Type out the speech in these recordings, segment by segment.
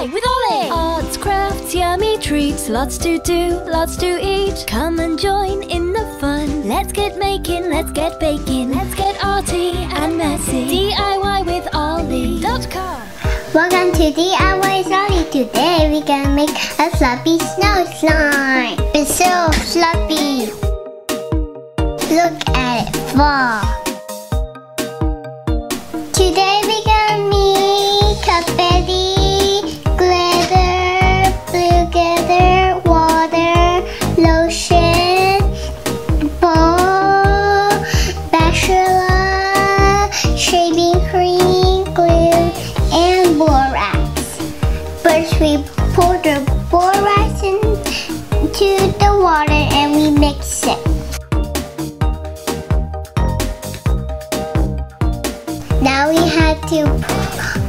Die with Ollie! Arts, crafts, yummy treats, lots to do, lots to eat. Come and join in the fun. Let's get making, let's get baking, let's get arty and messy. DIYwithollie.com. Welcome to DIY with Ollie. Today we're gonna make a floppy snow slime. It's so floppy. Look at it fall. Today we're gonna make confetti. We pour the borax into the water and we mix it. Now we have to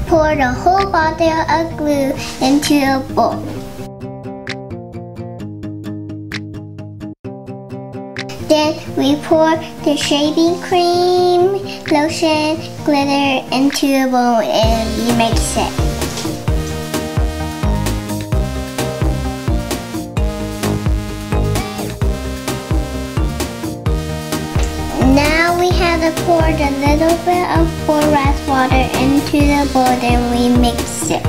pour the whole bottle of glue into a bowl. Then we pour the shaving cream, lotion, glitter into a bowl and we mix it. Now we have to pour the little bit of borax water into the bowl and we mix it.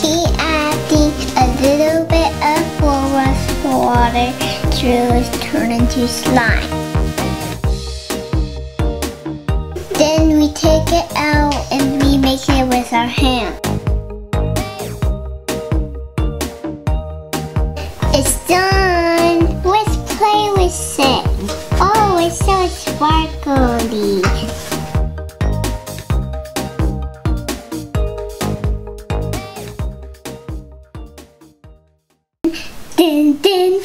Keep adding a little bit of borax water till it turns into slime. Then we take it out and we mix it with our hands. It's done! Let's play with it! Oh, it's so sparkly! Dun, dun,